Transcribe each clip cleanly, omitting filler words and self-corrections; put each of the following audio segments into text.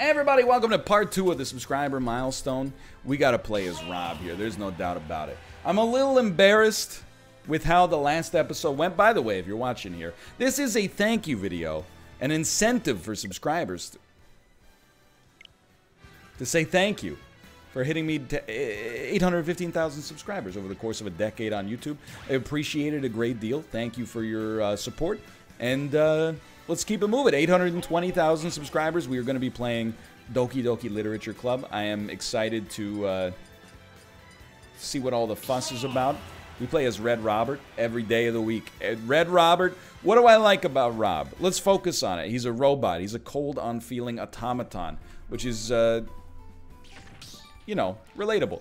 Everybody, welcome to part 2 of the subscriber milestone. We gotta play as Rob here, there's no doubt about it. I'm a little embarrassed with how the last episode went. By the way, if you're watching here, this is a thank you video, an incentive for subscribers to say thank you for hitting me to 815,000 subscribers over the course of a decade on YouTube. I appreciate it a great deal. Thank you for your support. And let's keep it moving. 820,000 subscribers. We are going to be playing Doki Doki Literature Club. I am excited to see what all the fuss is about. We play as Red Robert every day of the week. Red Robert, what do I like about Rob? Let's focus on it. He's a robot. He's a cold, unfeeling automaton, which is, you know, relatable.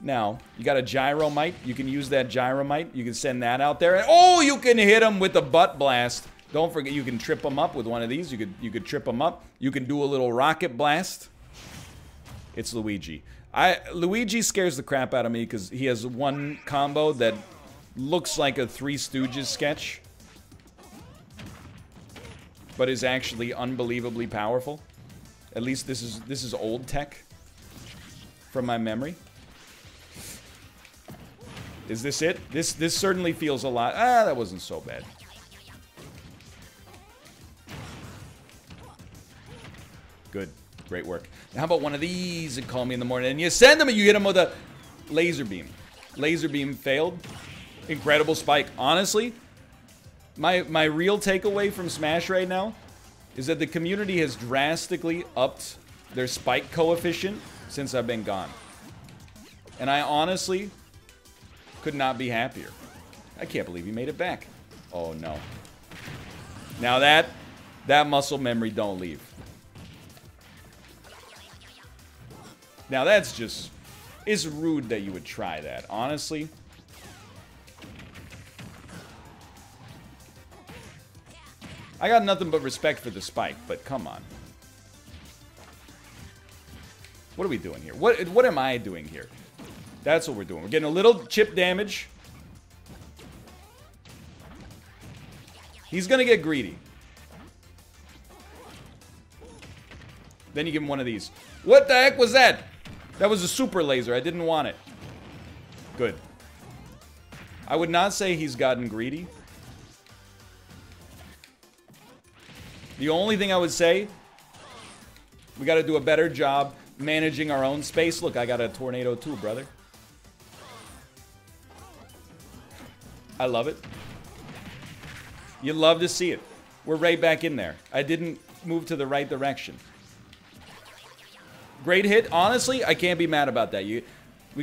Now, you got a Gyromite. You can use that Gyromite. You can send that out there. And, oh, you can hit him with the butt blast. Don't forget, you can trip them up with one of these. You could trip them up. You can do a little rocket blast. It's Luigi. Luigi scares the crap out of me because he has one combo that looks like a Three Stooges sketch, but is actually unbelievably powerful. At least this is old tech from my memory. Is this it? This certainly feels a lot. Ah, that wasn't so bad. Good. Great work. Now, how about one of these and call me in the morning? And you send them and you hit them with a laser beam. Laser beam failed. Incredible spike. Honestly, my real takeaway from Smash right now is that the community has drastically upped their spike coefficient since I've been gone. And I honestly could not be happier. I can't believe he made it back. Oh, no. Now that muscle memory don't leave. Now that's just, it's rude that you would try that, honestly. I got nothing but respect for the spike, but come on. What are we doing here? What am I doing here? That's what we're doing. We're getting a little chip damage. He's gonna get greedy. Then you give him one of these. What the heck was that? That was a super laser. I didn't want it. Good. I would not say he's gotten greedy. The only thing I would say, we got to do a better job managing our own space. Look, I got a tornado too, brother. I love it. You love to see it. We're right back in there. I didn't move to the right direction. Great hit. Honestly, I can't be mad about that. We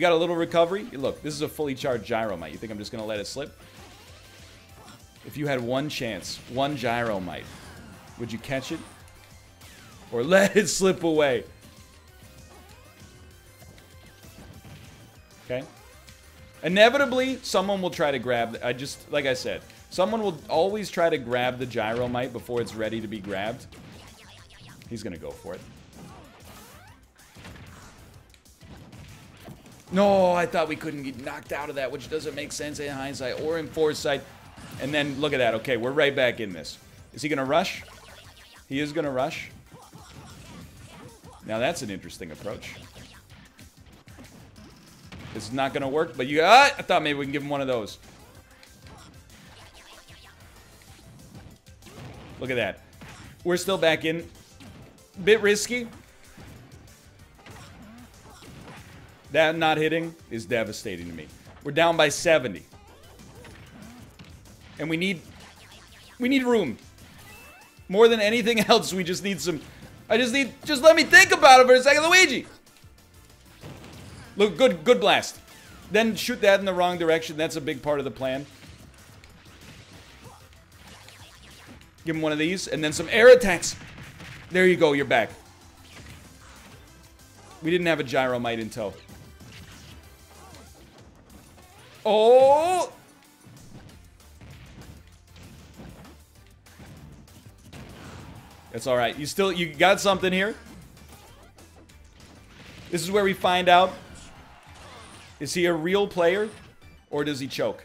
got a little recovery. Look, this is a fully charged Gyromite. You think I'm just going to let it slip? If you had one chance, one Gyromite, would you catch it? Or let it slip away? Okay. Inevitably, someone will try to grab... like I said, someone will always try to grab the Gyromite before it's ready to be grabbed. He's going to go for it. No, I thought we couldn't get knocked out of that, which doesn't make sense in hindsight or in foresight. And then, look at that. Okay, we're right back in this. Is he going to rush? He is going to rush. Now, that's an interesting approach. It's not going to work, but you... Ah, I thought maybe we can give him one of those. Look at that. We're still back in. Bit risky. That not hitting is devastating to me. We're down by 70. And we need room. More than anything else, we just need some... Just let me think about it for a second, Luigi! Look, good blast. Then shoot that in the wrong direction. That's a big part of the plan. Give him one of these, and then some air attacks. There you go, you're back. We didn't have a Gyromite in tow. Oh! That's all right. You got something here. This is where we find out, is he a real player or does he choke?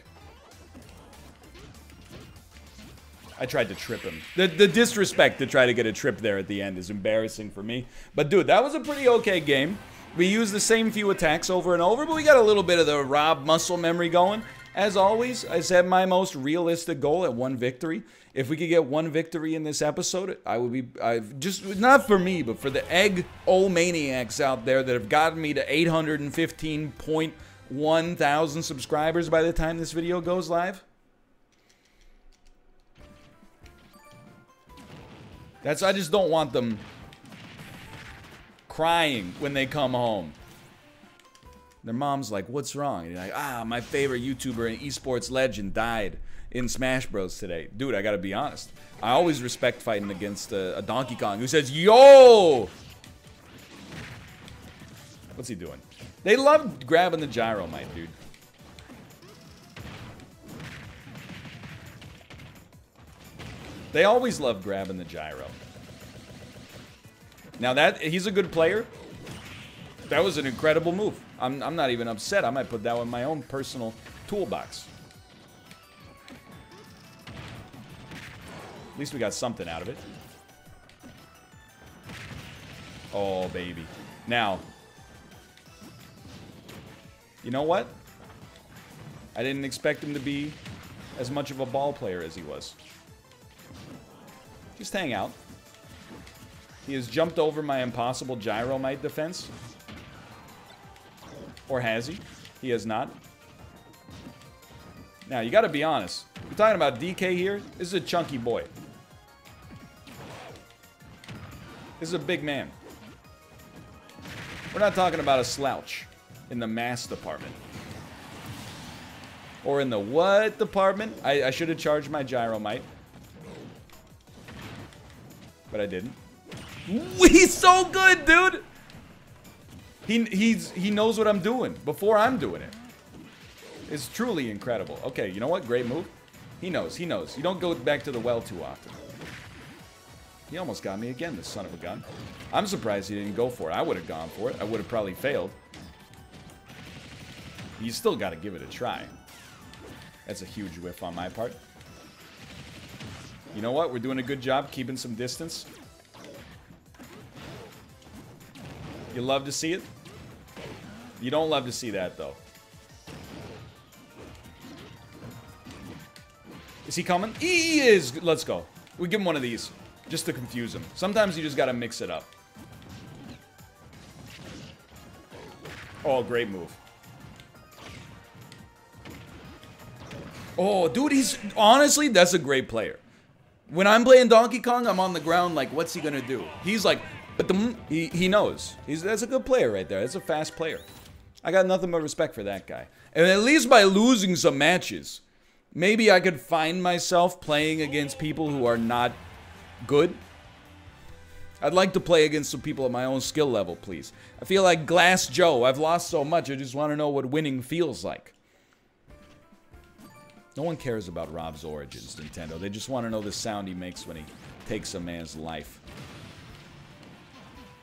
I tried to trip him. The disrespect to try to get a trip there at the end is embarrassing for me. But dude, that was a pretty okay game. We used the same few attacks over and over, but we got a little bit of the Rob muscle memory going. As always, I set my most realistic goal at one victory. If we could get one victory in this episode, I would be, just, not for me, but for the egg-o-maniacs out there that have gotten me to 815,100 subscribers by the time this video goes live. That's, I just don't want them crying when they come home. Their mom's like, what's wrong? And you're like, ah, my favorite YouTuber and esports legend died in Smash Bros today. Dude, I gotta be honest. I always respect fighting against a Donkey Kong who says, yo! What's he doing? They love grabbing the Gyromite, dude. They always love grabbing the gyro. Now that, he's a good player. That was an incredible move. I'm not even upset. I might put that in my own personal toolbox. At least we got something out of it. Oh, baby. Now. You know what? I didn't expect him to be as much of a ball player as he was. Just hang out. He has jumped over my impossible Gyromite defense. Or has he? He has not. Now, you gotta be honest. We're talking about DK here. This is a chunky boy. This is a big man. We're not talking about a slouch in the mass department. Or in the what department? I should have charged my Gyromite. But I didn't. He's so good, dude! He knows what I'm doing before I'm doing it. It's truly incredible. Okay, you know what? Great move. He knows. He knows. You don't go back to the well too often. He almost got me again, the son of a gun. I'm surprised he didn't go for it. I would have gone for it. I would have probably failed. You still got to give it a try. That's a huge whiff on my part. You know what? We're doing a good job keeping some distance. You love to see it. You don't love to see that, though. Is he coming? He is! Let's go. We give him one of these, just to confuse him. Sometimes you just gotta mix it up. Oh, great move. Oh, dude, he's... Honestly, that's a great player. When I'm playing Donkey Kong, I'm on the ground like, what's he gonna do? He's like... But he knows. That's a good player right there. That's a fast player. I got nothing but respect for that guy. And at least by losing some matches, maybe I could find myself playing against people who are not good. I'd like to play against some people at my own skill level, please. I feel like Glass Joe. I've lost so much. I just want to know what winning feels like. No one cares about Rob's origins, Nintendo. They just want to know the sound he makes when he takes a man's life.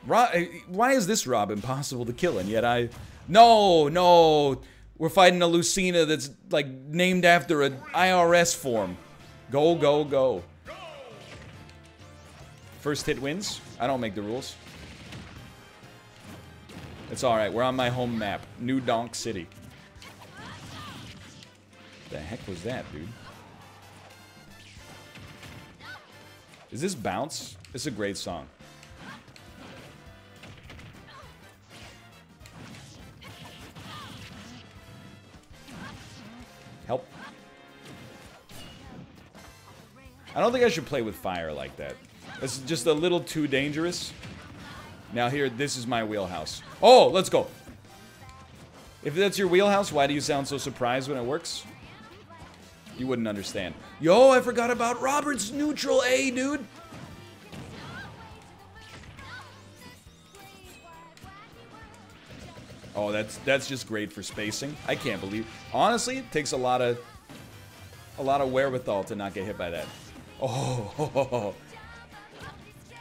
Rob, why is this Rob impossible to kill? And yet I... No, no. We're fighting a Lucina that's, like, named after an IRS form. Go, go, go. First hit wins. I don't make the rules. It's alright. We're on my home map. New Donk City. The heck was that, dude? Is this Bounce? It's a great song. Help. I don't think I should play with fire like that. It's just a little too dangerous. Now here, this is my wheelhouse. Oh, let's go. If that's your wheelhouse, why do you sound so surprised when it works? You wouldn't understand. Yo, I forgot about Robert's neutral A, dude. Oh, that's just great for spacing. I can't believe. Honestly, it takes a lot of wherewithal to not get hit by that. Oh,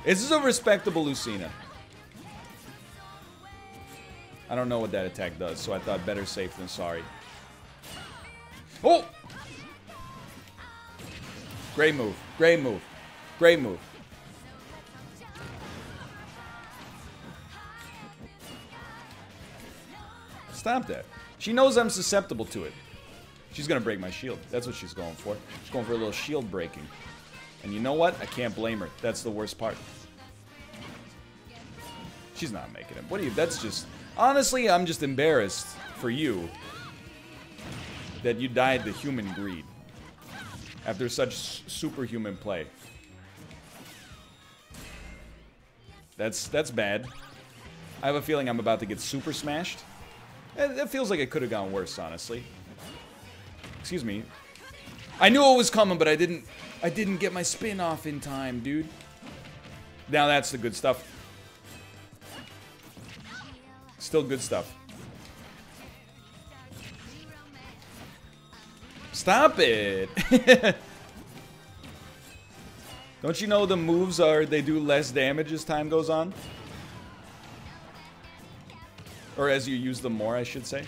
this is a respectable Lucina. I don't know what that attack does, so I thought better safe than sorry. Oh, Great move. Great move. Great move. Stop that. She knows I'm susceptible to it. She's gonna break my shield. That's what she's going for. She's going for a little shield breaking. And you know what? I can't blame her. That's the worst part. She's not making it. What do you... That's just... Honestly, I'm just embarrassed for you that you died to human greed after such superhuman play. That's bad. I have a feeling I'm about to get super smashed. It feels like it could have gone worse, honestly. Excuse me. I knew it was coming, but I didn't get my spin off in time, dude. Now that's the good stuff. Still good stuff. Stop it! Don't you know the moves are, they do less damage as time goes on? Or as you use them more, I should say.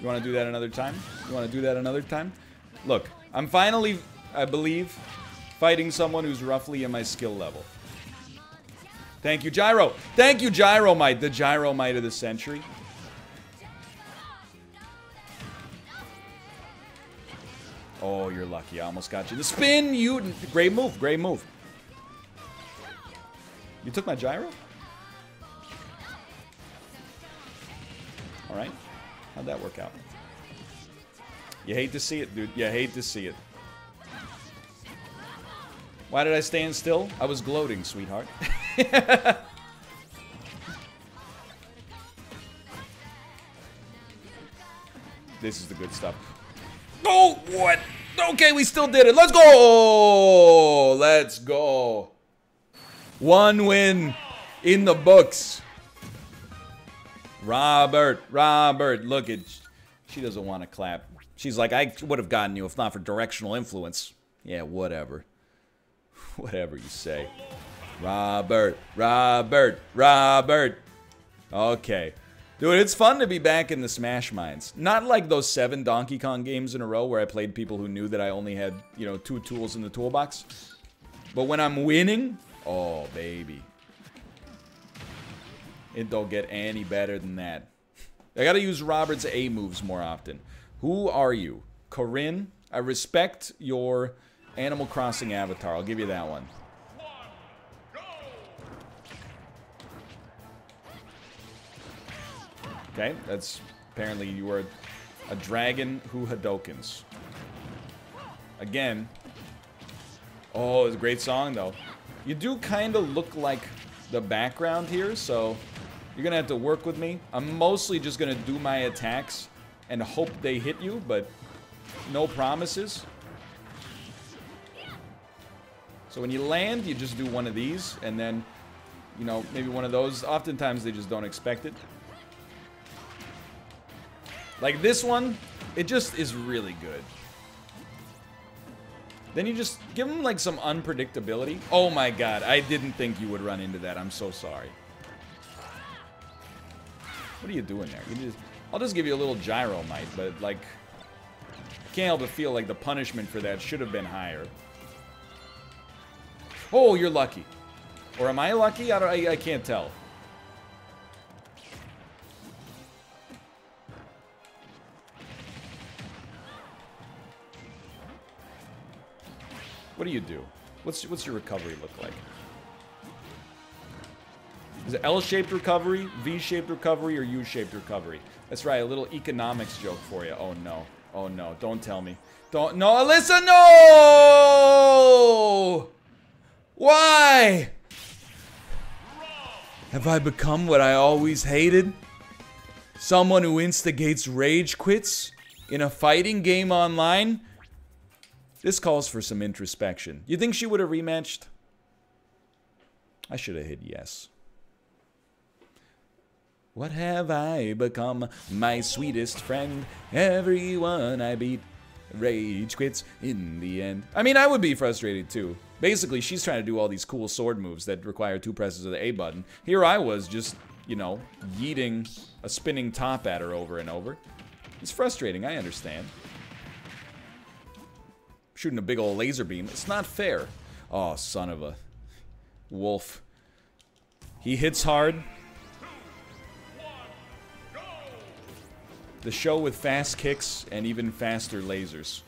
You want to do that another time? You want to do that another time? Look, I'm finally, I believe, fighting someone who's roughly in my skill level. Thank you, Gyro. Thank you, Gyromite. The Gyromite of the century. Oh, you're lucky. I almost got you. The spin, you... Great move. Great move. You took my Gyro? All right. How'd that work out? You hate to see it, dude. You hate to see it. Why did I stand still? I was gloating, sweetheart. This is the good stuff. Oh, what? Okay, we still did it. Let's go. Let's go. One win in the books. Robert, Robert, look at... She doesn't want to clap. She's like, I would have gotten you if not for directional influence. Yeah, whatever. Whatever you say. Robert, Robert, Robert. Okay. Dude, it's fun to be back in the Smash Mines. Not like those 7 Donkey Kong games in a row where I played people who knew that I only had, you know, 2 tools in the toolbox. But when I'm winning, oh, baby. It don't get any better than that. I gotta use Robert's A moves more often. Who are you? Corinne, I respect your Animal Crossing avatar. I'll give you that one. Okay, that's apparently you were a dragon who Hadokens. Again. Oh, it's a great song though. You do kind of look like the background here, so you're gonna have to work with me. I'm mostly just gonna do my attacks and hope they hit you, but no promises. So when you land, you just do one of these, and then, you know, maybe one of those. Oftentimes they just don't expect it. Like this one, it just is really good. Then you just give them like some unpredictability. Oh my god, I didn't think you would run into that. I'm so sorry. What are you doing there? You just, I'll just give you a little Gyromite, but like, I can't help but feel like the punishment for that should have been higher. Oh, you're lucky. Or am I lucky? I can't tell. What do you do? What's your recovery look like? Is it L-shaped recovery, V-shaped recovery, or U-shaped recovery? That's right, a little economics joke for you. Oh no. Oh no. Don't tell me. Don't. No, Alyssa, no! Why? Have I become what I always hated? Someone who instigates rage quits in a fighting game online? This calls for some introspection. You think she would have rematched? I should have hit yes. What have I become? My sweetest friend. Everyone I beat. Rage quits in the end. I mean, I would be frustrated too. Basically, she's trying to do all these cool sword moves that require 2 presses of the A button. Here I was just, you know, yeeting a spinning top at her over and over. It's frustrating, I understand. shooting a big old laser beam. It's not fair. Oh, son of a wolf. He hits hard. The show with fast kicks and even faster lasers.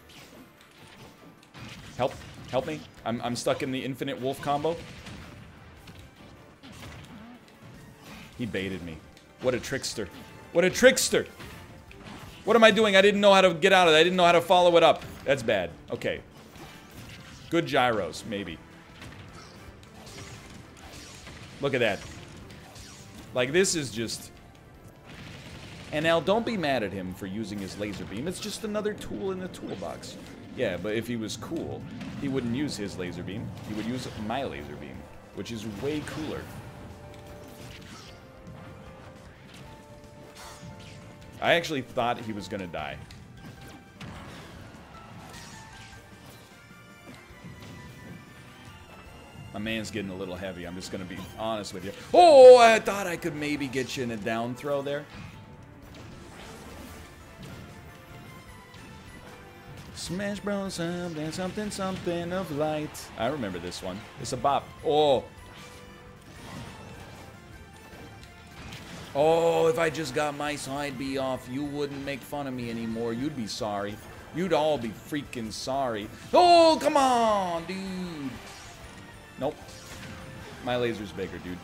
Help. Help me. I'm stuck in the infinite wolf combo. He baited me. What a trickster. What a trickster! What am I doing? I didn't know how to get out of it. I didn't know how to follow it up. That's bad. Okay. Good gyros, maybe. Look at that. Like, this is just... And now, don't be mad at him for using his laser beam. It's just another tool in the toolbox. Yeah, but if he was cool, he wouldn't use his laser beam. He would use my laser beam, which is way cooler. I actually thought he was gonna die. My man's getting a little heavy. I'm just gonna be honest with you. Oh, I thought I could maybe get you in a down throw there. Smash Bros, something, something, something of light. I remember this one. It's a bop. Oh. Oh, if I just got my side B off, you wouldn't make fun of me anymore. You'd be sorry. You'd all be freaking sorry. Oh, come on, dude. Nope. My laser's bigger, dude.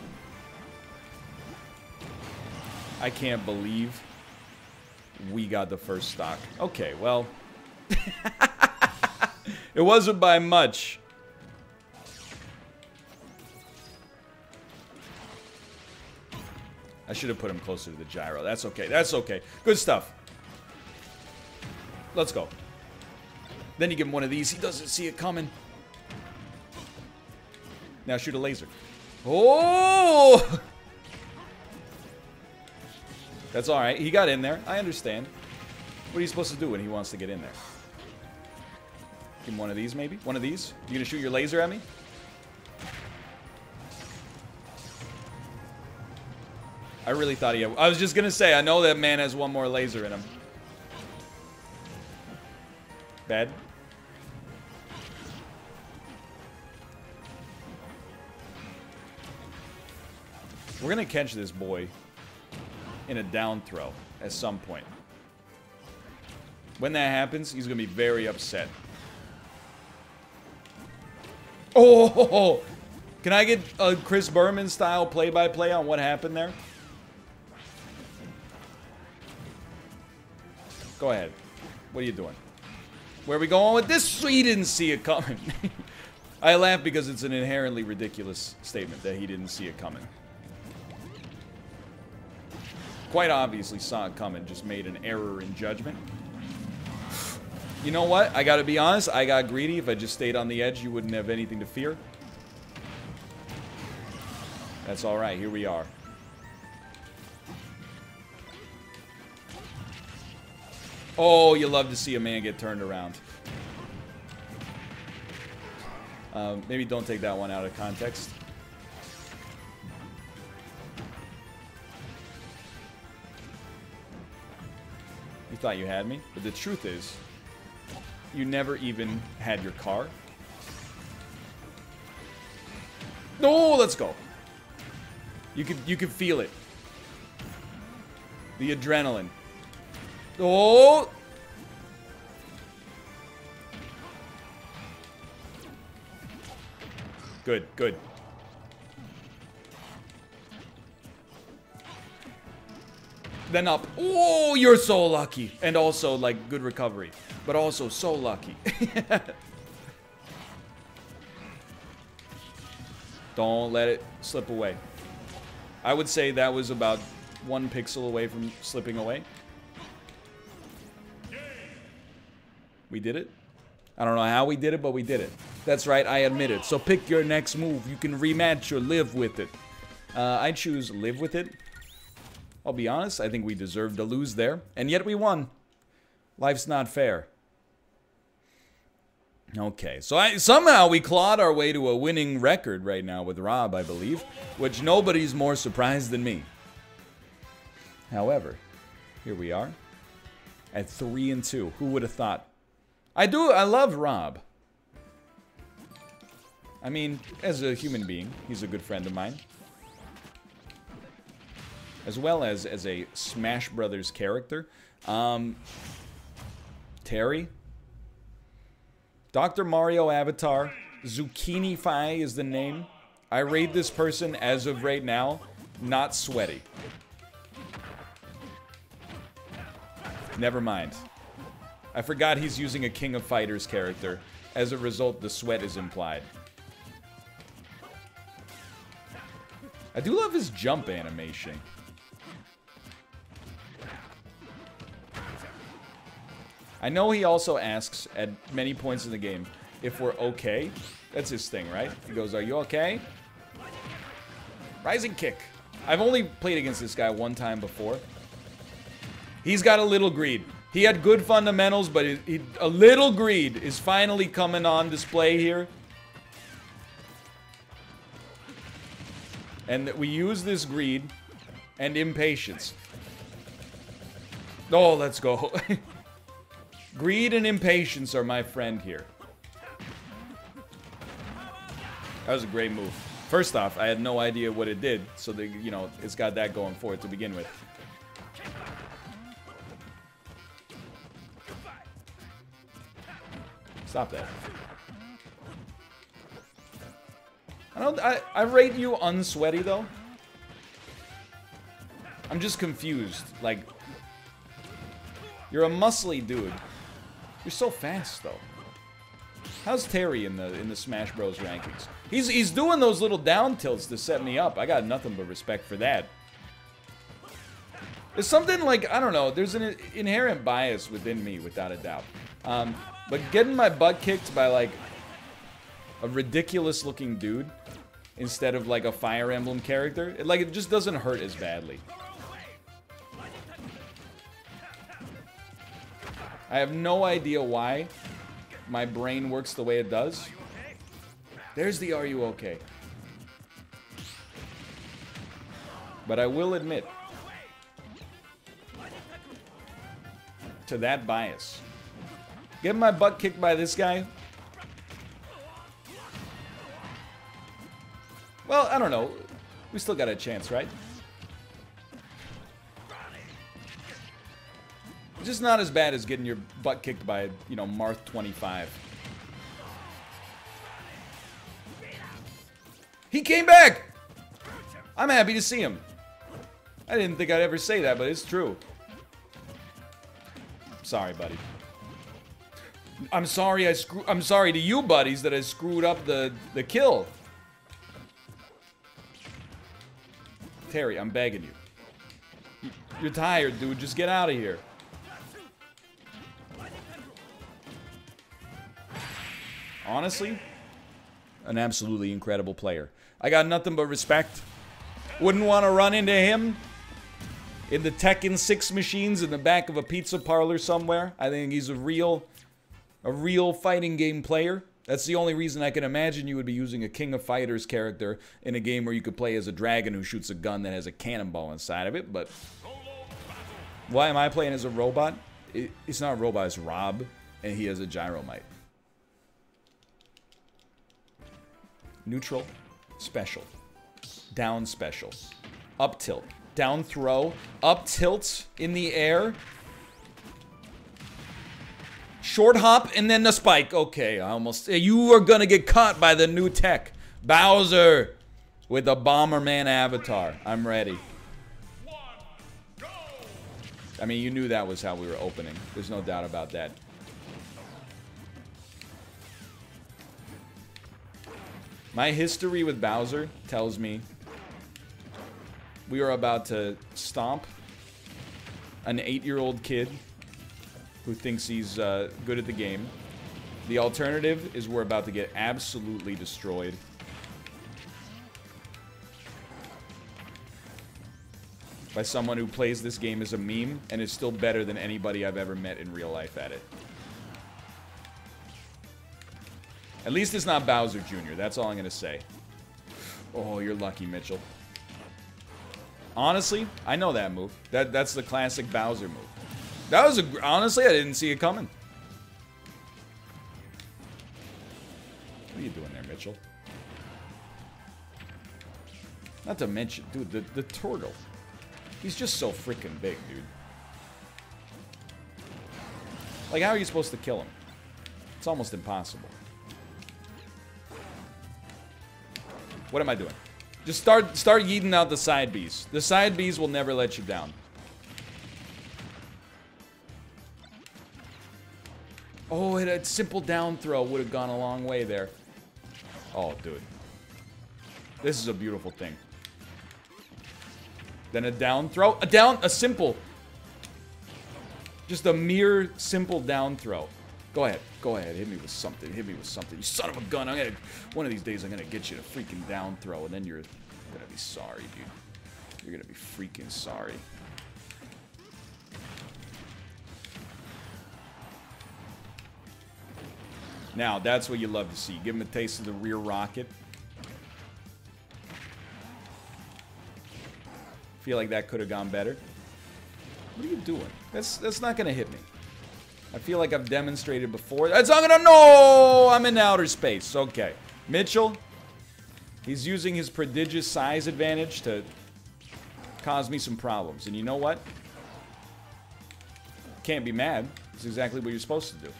I can't believe we got the first stock. Okay, well... It wasn't by much. I should have put him closer to the gyro. That's okay. That's okay. Good stuff. Let's go. Then you give him one of these. He doesn't see it coming. Now shoot a laser. Oh! That's all right. He got in there. I understand. What are you supposed to do when he wants to get in there? Give him one of these, maybe? One of these? You gonna shoot your laser at me? I really thought he had... I was just gonna say, I know that man has one more laser in him. Bad. We're gonna catch this boy in a down throw at some point. When that happens, he's gonna be very upset. Oh! Can I get a Chris Berman style play-by-play on what happened there? Go ahead. What are you doing? Where are we going with this? He didn't see it coming. I laugh because it's an inherently ridiculous statement that he didn't see it coming. Quite obviously saw it coming, just made an error in judgment. You know what? I gotta be honest, I got greedy. If I just stayed on the edge, you wouldn't have anything to fear. That's alright, here we are. Oh, you love to see a man get turned around. Maybe don't take that one out of context. You thought you had me, but the truth is... You never even had your car. No, let's go. You could feel it. The adrenaline. Oh. Good, good. Then up. Oh, you're so lucky. And also, like, good recovery. But also, so lucky. Don't let it slip away. I would say that was about 1 pixel away from slipping away. We did it. I don't know how we did it, but we did it. That's right, I admit it. So pick your next move. You can rematch or live with it. I choose live with it. I'll be honest, I think we deserved to lose there. And yet we won. Life's not fair. Okay, so somehow we clawed our way to a winning record right now with Rob, I believe. Which nobody's more surprised than me. However, here we are. At 3-2. Who would have thought? I love Rob. I mean, as a human being, he's a good friend of mine. As well as a Smash Brothers character. Terry. Dr. Mario Avatar. Zucchini-fi is the name. I rate this person, as of right now, not sweaty. Never mind. I forgot he's using a King of Fighters character. As a result, the sweat is implied. I do love his jump animation. I know he also asks at many points in the game if we're okay. That's his thing, right? He goes, "Are you okay?" Rising kick. I've only played against this guy one time before. He's got a little greed. He had good fundamentals, but a little greed is finally coming on display here. And we use this greed and impatience. Oh, let's go. Greed and impatience are my friend here. That was a great move. First off, I had no idea what it did, so they, you know, it's got that going for it to begin with. Stop that. I rate you unsweaty, though. I'm just confused. Like, you're a muscly dude. You're so fast, though. How's Terry in the Smash Bros rankings? He's doing those little down tilts to set me up. I got nothing but respect for that. There's something like, I don't know, there's an inherent bias within me, without a doubt. But getting my butt kicked by, like, a ridiculous-looking dude instead of, like, a Fire Emblem character, it just doesn't hurt as badly. I have no idea why my brain works the way it does. There's the "Are you okay?" But I will admit to that bias. Getting my butt kicked by this guy. Well, I don't know. We still got a chance, right? Just not as bad as getting your butt kicked by, you know, Marth 25. He came back! I'm happy to see him. I didn't think I'd ever say that, but it's true. Sorry, buddy. I'm sorry I'm sorry to you buddies that I screwed up the kill. Terry, I'm begging you. You're tired, dude. Just get out of here. Honestly, an absolutely incredible player. I got nothing but respect. Wouldn't want to run into him in the Tekken 6 machines in the back of a pizza parlor somewhere. I think he's a real fighting game player. That's the only reason I can imagine you would be using a King of Fighters character in a game where you could play as a dragon who shoots a gun that has a cannonball inside of it, but why am I playing as a robot? It's not a robot, it's Rob, and he has a Gyromite. Neutral, special, down special, up tilt, down throw, up tilt in the air, short hop, and then the spike. Okay, I almost... You are gonna get caught by the new tech. Bowser with the Bomberman avatar. I'm ready. I mean, you knew that was how we were opening. There's no doubt about that. My history with Bowser tells me we are about to stomp an 8-year-old kid who thinks he's good at the game. The alternative is we're about to get absolutely destroyed. By someone who plays this game as a meme and is still better than anybody I've ever met in real life at it. At least it's not Bowser Jr., that's all I'm gonna say. Oh, you're lucky, Mitchell. Honestly, I know that move. That's the classic Bowser move. That was a... Honestly, I didn't see it coming. What are you doing there, Mitchell? Not to mention, dude, the turtle. He's just so freaking big, dude. Like, how are you supposed to kill him? It's almost impossible. What am I doing? Just start yeeting out the side Bs. The side Bs will never let you down. Oh, a simple down throw would have gone a long way there. Oh, dude. This is a beautiful thing. Then a down throw. A simple. Just a mere simple down throw. Go ahead, hit me with something, hit me with something. You son of a gun, one of these days I'm gonna get you to freaking down throw, and then you're gonna be sorry, dude. You're gonna be freaking sorry. Now, that's what you love to see. Give him a taste of the rear rocket. Feel like that could have gone better. What are you doing? That's not gonna hit me. I feel like I've demonstrated before. That's not gonna, no! I'm in outer space. Okay. Mitchell. He's using his prodigious size advantage to cause me some problems. And you know what? Can't be mad. It's exactly what you're supposed to do.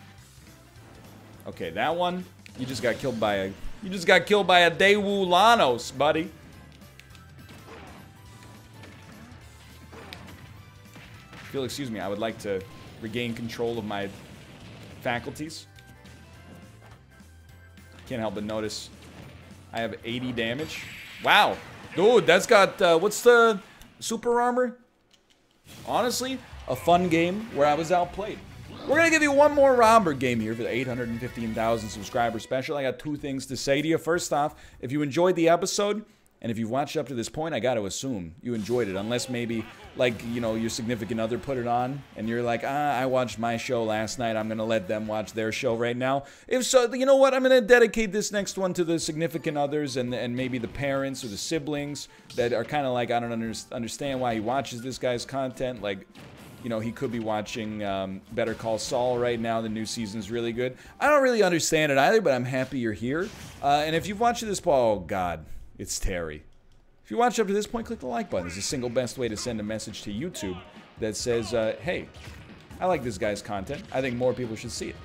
Okay, that one. You just got killed by a Daewoo Lanos, buddy. If you'll excuse me, I would like to regain control of my faculties. Can't help but notice I have 80 damage. Wow. Dude, that's got... what's the super armor? Honestly, a fun game where I was outplayed. We're going to give you one more robber game here for the 815,000 subscriber special. I got two things to say to you. First off, if you enjoyed the episode... And if you've watched up to this point, I got to assume you enjoyed it. Unless maybe, like, you know, your significant other put it on. And you're like, ah, I watched my show last night. I'm going to let them watch their show right now. If so, you know what? I'm going to dedicate this next one to the significant others and maybe the parents or the siblings that are kind of like, I don't understand why he watches this guy's content. Like, you know, he could be watching Better Call Saul right now. The new season's really good. I don't really understand it either, but I'm happy you're here. And if you've watched this, oh, God. It's Terry. If you watched up to this point, click the like button. It's the single best way to send a message to YouTube that says, hey, I like this guy's content. I think more people should see it.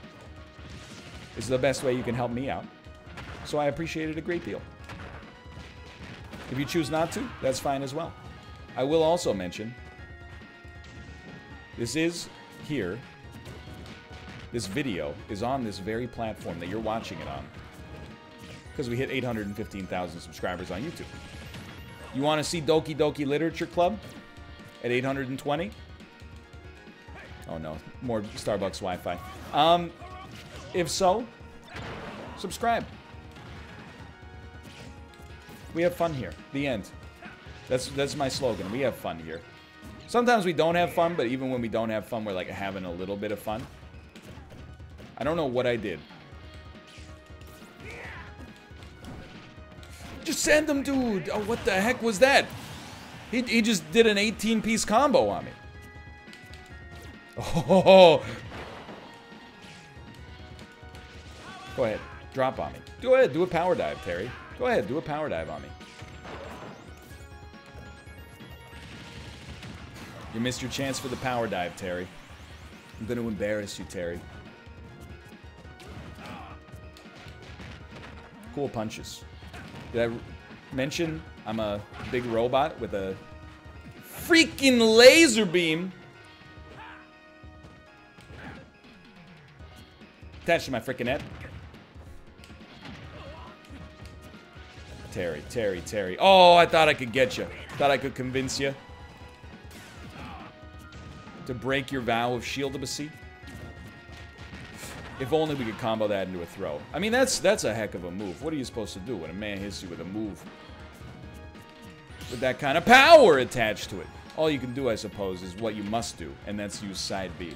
It's the best way you can help me out. So I appreciate it a great deal. If you choose not to, that's fine as well. I will also mention, this is here. This video is on this very platform that you're watching it on. Because we hit 815,000 subscribers on YouTube. You want to see Doki Doki Literature Club at 820? Oh no, more Starbucks Wi-Fi. If so, subscribe. We have fun here. The end. That's my slogan. We have fun here. Sometimes we don't have fun, but even when we don't have fun, we're like having a little bit of fun. I don't know what I did. Just send him, dude. Oh, what the heck was that? He just did an 18-piece combo on me. Oh. Go ahead. Drop on me. Go ahead. Do a power dive, Terry. Go ahead. Do a power dive on me. You missed your chance for the power dive, Terry. I'm going to embarrass you, Terry. Cool punches. Did I mention I'm a big robot with a freaking laser beam attached to my freaking head? Terry, Terry, Terry. Oh, I thought I could get you. Thought I could convince you to break your vow of shield-abacy. If only we could combo that into a throw. I mean, that's a heck of a move. What are you supposed to do when a man hits you with a move? With that kind of power attached to it. All you can do, I suppose, is what you must do. And that's use side B.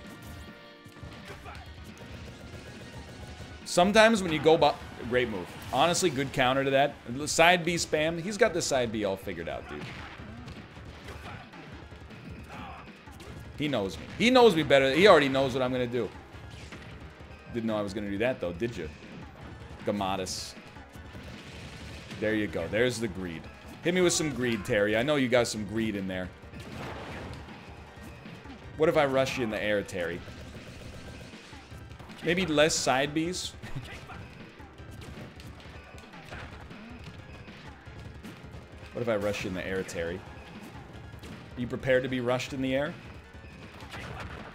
Sometimes when you go by... Great move. Honestly, good counter to that. Side B spam. He's got the side B all figured out, dude. He knows me. He knows me better. He already knows what I'm going to do. Didn't know I was going to do that, though, did you? Gamadas. There you go. There's the greed. Hit me with some greed, Terry. I know you got some greed in there. What if I rush you in the air, Terry? Maybe less side Bs? What if I rush you in the air, Terry? Are you prepared to be rushed in the air?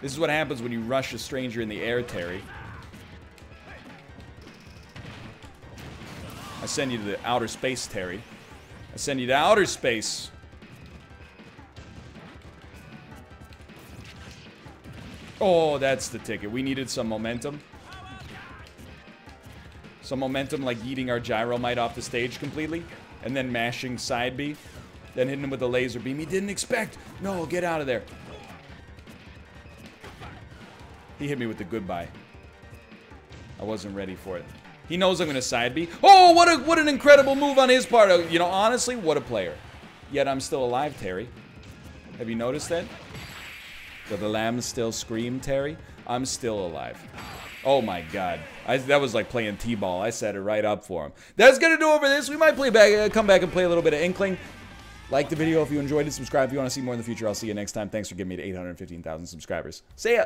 This is what happens when you rush a stranger in the air, Terry. I send you to the outer space, Terry. I send you to outer space. Oh, that's the ticket. We needed some momentum. Some momentum like yeeting our Gyromite off the stage completely. And then mashing side B. Then hitting him with a laser beam he didn't expect. No, get out of there. He hit me with the goodbye. I wasn't ready for it. He knows I'm going to side B. Oh, what an incredible move on his part. You know, honestly, what a player. Yet I'm still alive, Terry. Have you noticed that? Do the lambs still scream, Terry? I'm still alive. Oh my god. That was like playing T-ball. I set it right up for him. That's going to do it for this. We might play back, come back and play a little bit of Inkling. Like the video if you enjoyed it. Subscribe if you want to see more in the future. I'll see you next time. Thanks for getting me to 815,000 subscribers. See ya!